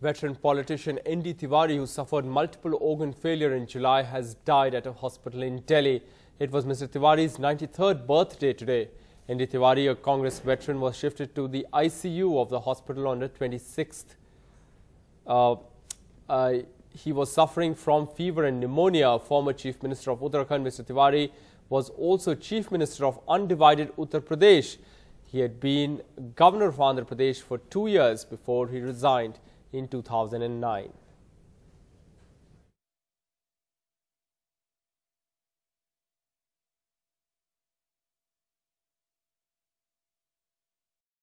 Veteran politician N.D. Tiwari, who suffered multiple organ failure in July, has died at a hospital in Delhi. It was Mr. Tiwari's 93rd birthday today. N.D. Tiwari, a Congress veteran, was shifted to the ICU of the hospital on the 26th. He was suffering from fever and pneumonia. Former Chief Minister of Uttarakhand, Mr. Tiwari, was also Chief Minister of Undivided Uttar Pradesh. He had been Governor of Andhra Pradesh for 2 years before he resigned in 2009.